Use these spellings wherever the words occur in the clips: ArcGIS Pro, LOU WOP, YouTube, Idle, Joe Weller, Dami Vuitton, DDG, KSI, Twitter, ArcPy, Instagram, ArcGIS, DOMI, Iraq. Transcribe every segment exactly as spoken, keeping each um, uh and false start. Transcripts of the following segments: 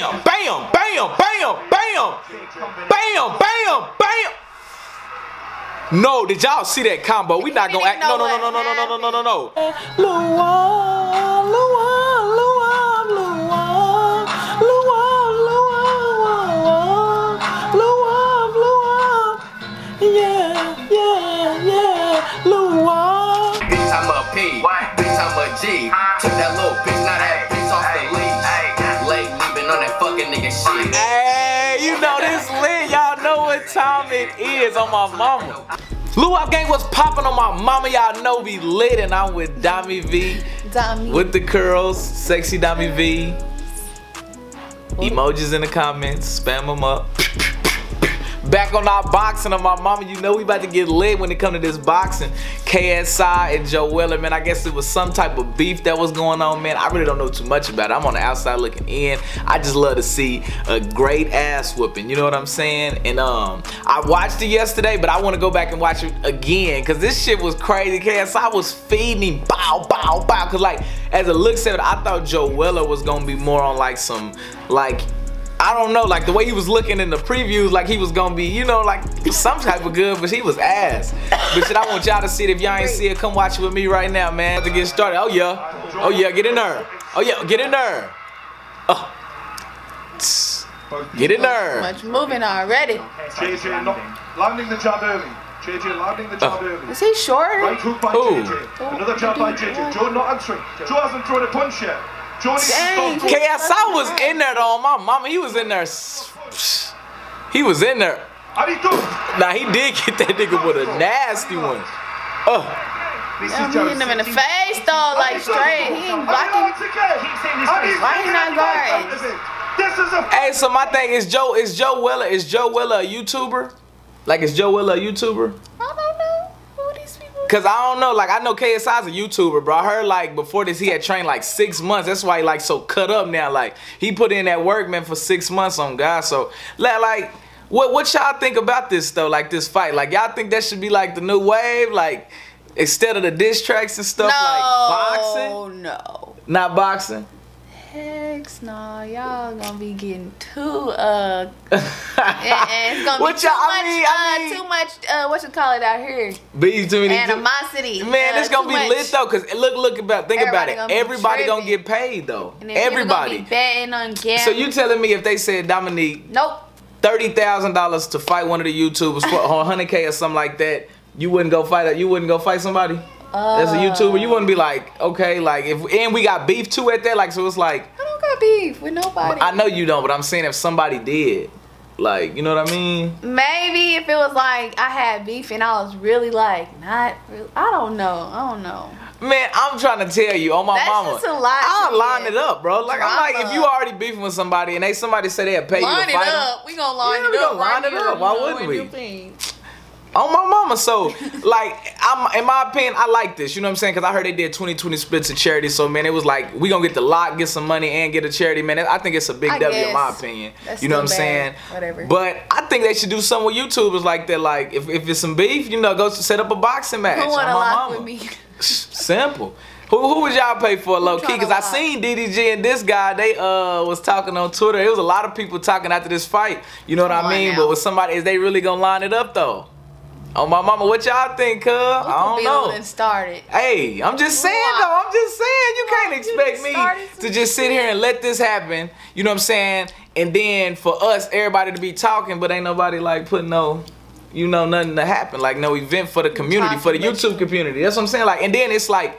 Bam, bam, bam, bam, bam, bam, bam, bam. No, did y'all see that combo? We not gonna act. No, no, no, no, no, no, no, no, no, no. Lua, Lua, Lua, Lua, Lua, Lua, Lua, Lua. Yeah, yeah, yeah, Lua. Bitch, I'm a P. Bitch, I'm a G. Took that little bitch, now that bitch off the leash. Late, we been on that fucking nigga shit. Hey, you know this lit, y'all. Time it is on my mama. L O U W O P gang was popping on my mama. Y'all know we lit, and I'm with Dami V. Dami. With the curls, sexy Dami V. Emojis in the comments, spam them up. Back on our boxing on my mama. You know we about to get lit when it come to this boxing. K S I and Joe Weller, man, I guess it was some type of beef that was going on, man. I really don't know too much about it. I'm on the outside looking in. I just love to see a great ass whooping, you know what I'm saying? And um, I watched it yesterday, but I want to go back and watch it again, because this shit was crazy. K S I was feeding him, bow, bow, bow, because like, as it looks at it, I thought Joe Weller was going to be more on like some, like, I don't know, like the way he was looking in the previews, like he was gonna be, you know, like some type of good, but he was ass. But shit, I want y'all to see it. If y'all ain't see it, come watch it with me right now, man. To get started. Oh yeah, oh yeah, get in there. Oh yeah, get in there. Oh. Get in there. Much moving already. J J not landing the jab early. J J landing the jab early. Is he short? Right hook by J J. Another jab by J J. Joe not answering. Joe hasn't thrown a punch yet. Dang, K S I was in there though, my mama. He was in there. He was in there. Nah, he did get that nigga with a nasty one. Oh. Damn, he hit him in the face though, like straight. He ain't blocking. Why he not guarding? Hey, so my thing is Joe. Is Joe Weller? Is Joe Weller a YouTuber? Like, is Joe Weller a YouTuber? I don't know. Cause I don't know, like I know K S I's a YouTuber, bro. I heard like before this he had trained like six months. That's why he like so cut up now. Like he put in that work, man, for six months on God. So like, what what y'all think about this though? Like this fight, like y'all think that should be like the new wave, like instead of the diss tracks and stuff, no, like boxing? No, not boxing. Heck no, y'all gonna be getting too uh, and, and it's gonna what be too much, I mean, uh, I mean, too much, uh, what you call it out here? Be too many animosity. Man, uh, it's gonna be much. Lit though, cause look, look about, think everybody about it. Gonna everybody gonna get paid though. And everybody. Gonna be betting on gambling. So you telling me if they said Dominique, nope, thirty thousand dollars to fight one of the YouTubers for one hundred K or something like that, you wouldn't go fight? You wouldn't go fight somebody? Uh, As a YouTuber, you wouldn't be like, okay, like if and we got beef too at that, like so it's like I don't got beef with nobody. I know you don't, but I'm saying if somebody did, like you know what I mean. Maybe if it was like I had beef and I was really like not, really, I don't know, I don't know. Man, I'm trying to tell you, on my that's mama, just a lot I'll line it up, bro. Like drama. I'm like, if you already beefing with somebody and they somebody said they'll pay line you to fight it up, them, we gonna line yeah, it we up, gonna line right it up. Why wouldn't we? On my mama, so like I'm in my opinion, I like this, you know what I'm saying? Cause I heard they did twenty twenty splits of charity, so man, it was like we gonna get the lock, get some money, and get a charity, man. I think it's a big I W guess. In my opinion. That's you know what I'm bad. Saying? Whatever. But I think they should do something with YouTubers like that. Like if, if it's some beef, you know, go set up a boxing match. Who wanna on my lock mama. With me? Simple. Who, who would y'all pay for low key? Because I seen D D G and this guy, they uh was talking on Twitter. It was a lot of people talking after this fight. You know what Come I mean? But with somebody, is they really gonna line it up though? Oh my mama, what y'all think, cuz? I don't know. And started. Hey, I'm just saying though. I'm just saying you can't expect me to just sit here and let this happen. You know what I'm saying? And then for us, everybody to be talking, but ain't nobody like putting no, you know, nothing to happen. Like no event for the community, for the YouTube community. That's what I'm saying. Like, and then it's like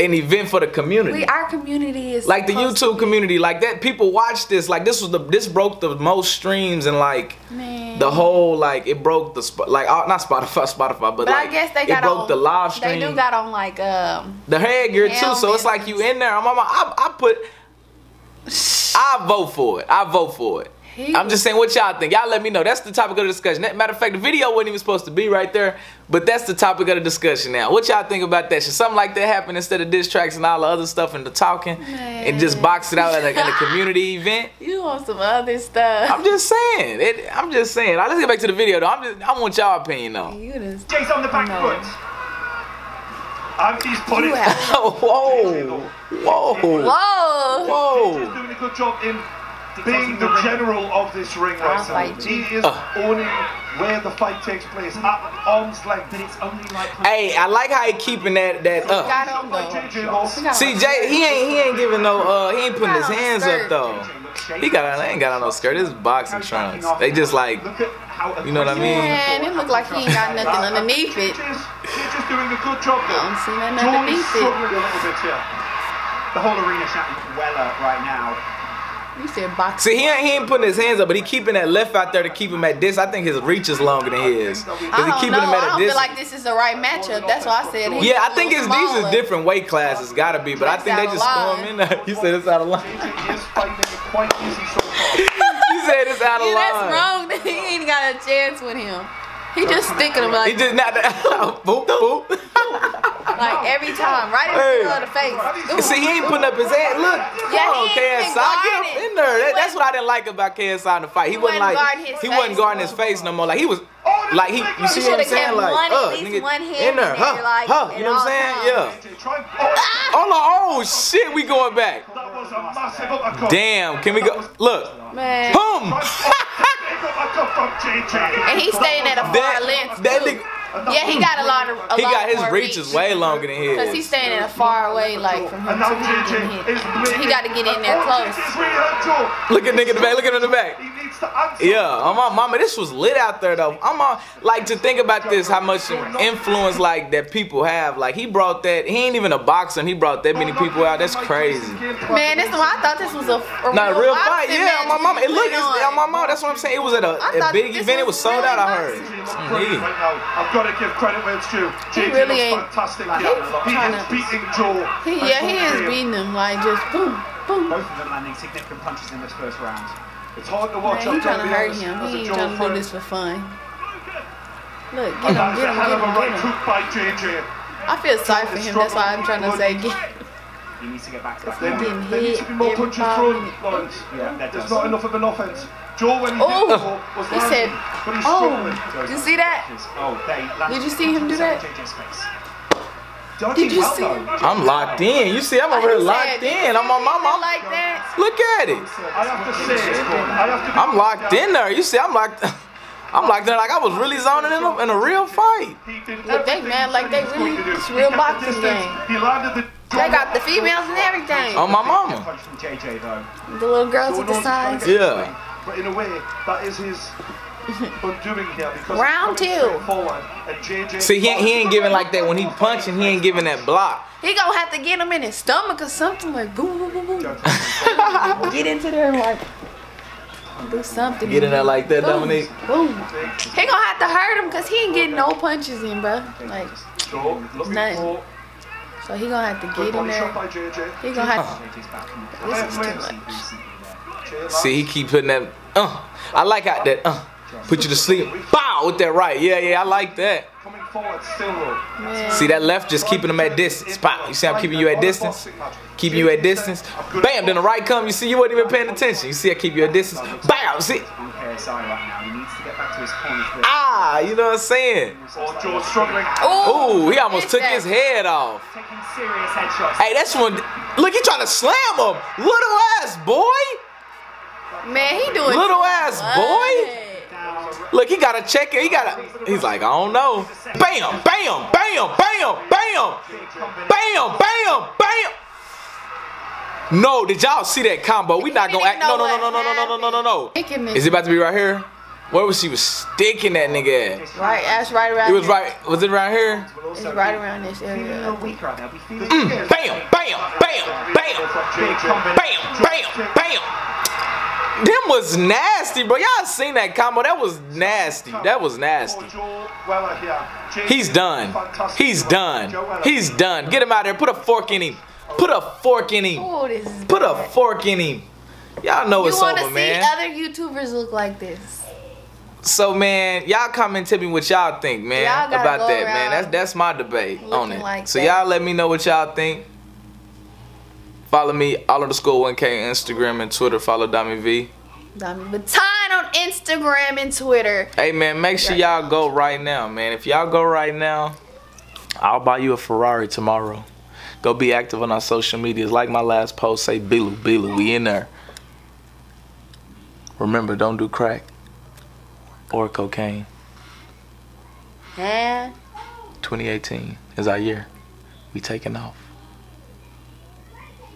an event for the community. We, our community is like the YouTube community, like that. People watch this. Like this was the this broke the most streams and like man. The whole like it broke the like not Spotify, Spotify, but, but like I guess they got it broke on, the live stream. They do got on like um the headgear too. So it's like you in there. I'm on my, I, I put. I vote for it. I vote for it. He I'm just saying what y'all think. Y'all let me know. That's the topic of the discussion. Matter of fact, the video wasn't even supposed to be right there, but that's the topic of the discussion now. What y'all think about that? Should something like that happen instead of diss tracks and all the other stuff and the talking man. And just box it out at a, at a community event? You want some other stuff. I'm just saying. It, I'm just saying. All right, let's get back to the video, though. I'm just, I want y'all opinion, though. You just Jay's on the back foot. I'm just putting it. Whoa. Whoa. Whoa. Whoa. Whoa. Whoa. Whoa. Whoa. Whoa. being the general of this ring racer. He is owning where the fight takes place at arm's length. But it's only like hey, I like how he keeping that that up. See, Jay, he ain't he ain't giving no uh he ain't putting his hands up though. He got I ain't got on no skirt. This is boxing trunks. They just like you know what I mean. Man, it look like he ain't got nothing underneath it. He's just doing a good job though. I don't see nothing underneath it. A little bit here. The whole arena shouting Weller right now. See, he ain't, he ain't putting his hands up, but he keeping that left out there to keep him at this. I think his reach is longer than his. Cause he keeping him at a I don't feel like this is the right matchup. That's why I said. Yeah, I think it's these are different weight classes, gotta be, but I think they just storm in there. You said it's out of line. You said it's out of line. That's wrong. He ain't got a chance with him. He just thinking about like. He just not. Boop boop. Like every time, right in the middle of the face. See, he ain't putting up his hand. Look, yeah, on, K S I, get him in there. That, that's what I didn't like about K S I in the fight. He, he wasn't like he wasn't guarding his face no more. Like he was, like he. You see what I'm saying? Like, uh, nigga, in there, huh? Huh? You know what I'm saying? Yeah. Oh, oh shit, we going back. Damn, can we go? Look, man. Boom. And he's staying at a far length. That nigga. Yeah, he got a lot of. A he lot got his reach is way longer than his. Because he's staying in a far away, like from him. He got to get in there close. Look at nigga in the back. Look at him in the back. Yeah, oh my mama, this was lit out there though. I'm all, like to think about this, how much influence like that people have. Like he brought that. He ain't even a boxer. And he brought that many people out. That's crazy. Man, this one I thought this was a, a not real, real fight. Yeah, on my mama. It looked. On my mama. That's what I'm saying. It was at a, a big event. It was sold out. I heard. Yeah. Got to give credit where it's due. He J J really ain't. Fantastic. Like, he he is to, beating Joe. He, yeah, he is beating him like just boom, boom. Both of them landing significant punches in this first round. It's hard to watch. Man, he's trying to hurt him. He ain't trying to do this for fun. Look, get him, get him, get him, get him. By J J. I feel sorry for him. That's why I'm trying to say get him. He needs to get back to that. There needs to be more punches thrown, Lawrence. There's not enough of an offense. Joe, when he did the ball, was he said, oh, did you see that? Did you see him do that? Did you see him? I'm locked in. You see, I'm over here locked in. I'm on my mom. Look at it. I'm locked in there. You see, I'm locked. I'm like that, like I was really zoning in a, in a real fight. Look, they mad like they really, it's real boxing game. They got the females and everything. On my mama. The little girls at the sides. Yeah. But in a way, that is his undoing here because round two. See, he, he ain't giving like that when he punching. He ain't giving that block. He gonna have to get him in his stomach or something like boom, boom, boom, boom. Get into there and like. Do something. Get in there like that, boom, Dominique. Boom. He gonna have to hurt him because he ain't getting no punches in, bro. Like, nothing. So he gonna have to get in there. He gonna have to. This is too much. See, he keep putting that. Uh, I like how that. Uh, put you to sleep. Bow with that right. Yeah, yeah, I like that. Yeah. See that left just keeping him at distance. Spot. You see I'm keeping you at distance. Keeping you at distance. Bam, then the right come. You see you wasn't even paying attention. You see I keep you at distance. Bam, see. Ah, you know what I'm saying? Ooh, he almost took his head off. Hey, that's one. Look, he trying to slam him. Little ass boy. Man, he doing little ass boy. Look, he got to check it. He got a, he's like, I don't know. Bam, bam, bam, bam, bam, bam, bam, bam. No, did y'all see that combo? We not gonna act. No, no, no, no, no, no, no, no, no, no. Is it about to be right here? Where was she was sticking that nigga at? Right, that's right around. It was right. Was it around here? It's right around this area. Mm, bam, bam, bam, bam, bam, bam, bam, bam. Them was nasty, bro. Y'all seen that combo? That was nasty. That was nasty. He's done. He's done. He's done. Get him out of there. Put a fork in him. Put a fork in him. Put a fork in him. Y'all know it's over, man. You want to see other YouTubers look like this. So, man, y'all comment tell me what y'all think, man, about that, man. That's that's my debate on it. So y'all let me know what y'all think. Follow me, all underscore one K, Instagram and Twitter. Follow Dami V. Dami Vuitton on Instagram and Twitter. Hey, man, make sure y'all go right now, man. If y'all go right now, I'll buy you a Ferrari tomorrow. Go be active on our social medias. Like my last post, say Bilu, Bilu, we in there. Remember, don't do crack or cocaine. Man. twenty eighteen is our year. We taking off.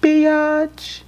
Biatch.